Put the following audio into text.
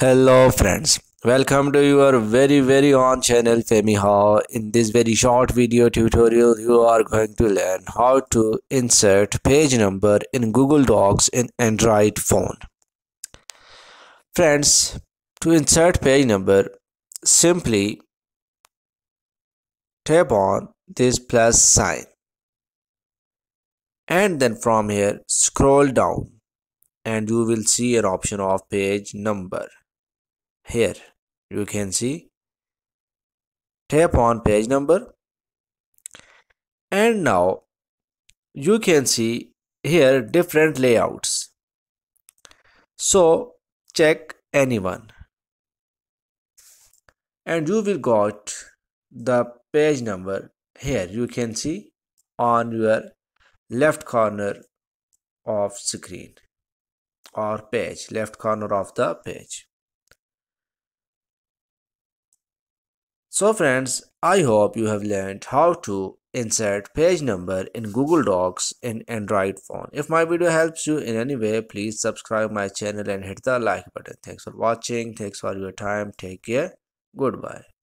Hello friends, welcome to your very own channel FamiHow. In this very short video tutorial, you are going to learn how to insert page number in Google Docs in Android phone. Friends, to insert page number, simply tap on this plus sign and then from here scroll down and you will see an option of page number. Here you can see, tap on page number, and now you can see here different layouts, so check anyone and you will got the page number. Here you can see on your left corner of screen or page, left corner of the page. So friends, I hope you have learned how to insert page number in Google Docs in Android phone. If my video helps you in any way, please subscribe my channel and hit the like button. Thanks for watching. Thanks for your time. Take care. Goodbye.